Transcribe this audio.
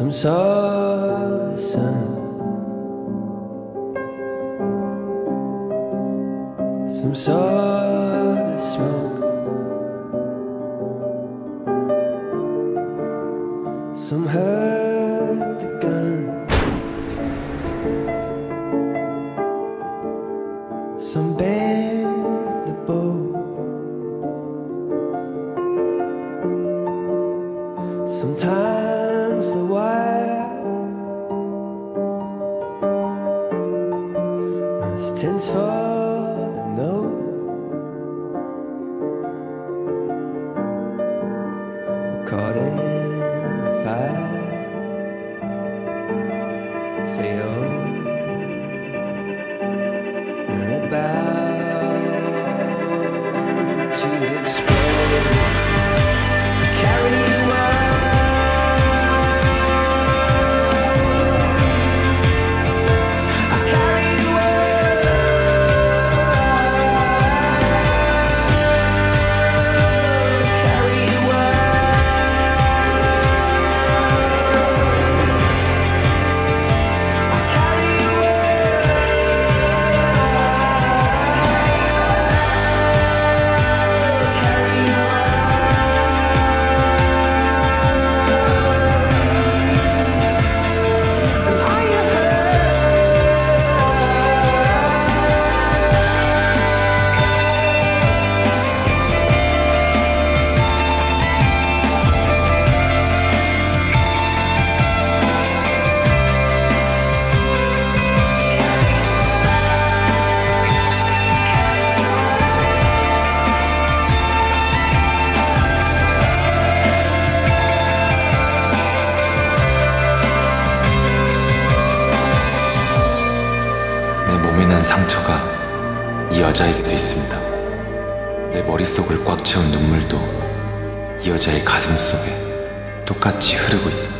Some saw the sun, some saw the smoke, some heard the gun, some bent the bow, sometimes the wire must tense for the no. We're caught in the fire. Say oh, we're about to explode. Carry. 상처가 이 여자에게도 있습니다. 내 머릿속을 꽉 채운 눈물도 이 여자의 가슴 속에 똑같이 흐르고 있습니다.